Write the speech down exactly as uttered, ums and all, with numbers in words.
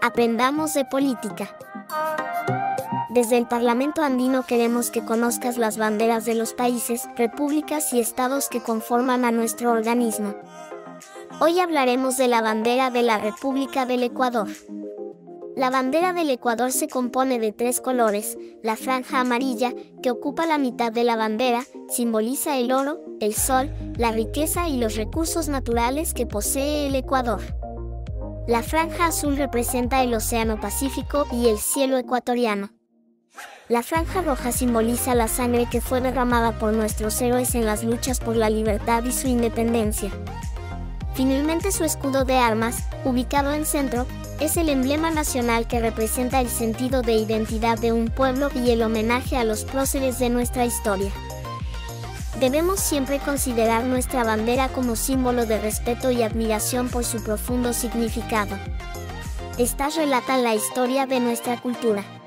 Aprendamos de política. Desde el Parlamento Andino queremos que conozcas las banderas de los países, repúblicas y estados que conforman a nuestro organismo. Hoy hablaremos de la bandera de la República del Ecuador. La bandera del Ecuador se compone de tres colores: la franja amarilla, que ocupa la mitad de la bandera, simboliza el oro, el sol, la riqueza y los recursos naturales que posee el Ecuador. La franja azul representa el Océano Pacífico y el cielo ecuatoriano. La franja roja simboliza la sangre que fue derramada por nuestros héroes en las luchas por la libertad y su independencia. Finalmente, su escudo de armas, ubicado en centro, es el emblema nacional que representa el sentido de identidad de un pueblo y el homenaje a los próceres de nuestra historia. Debemos siempre considerar nuestra bandera como símbolo de respeto y admiración por su profundo significado. Estas relatan la historia de nuestra cultura.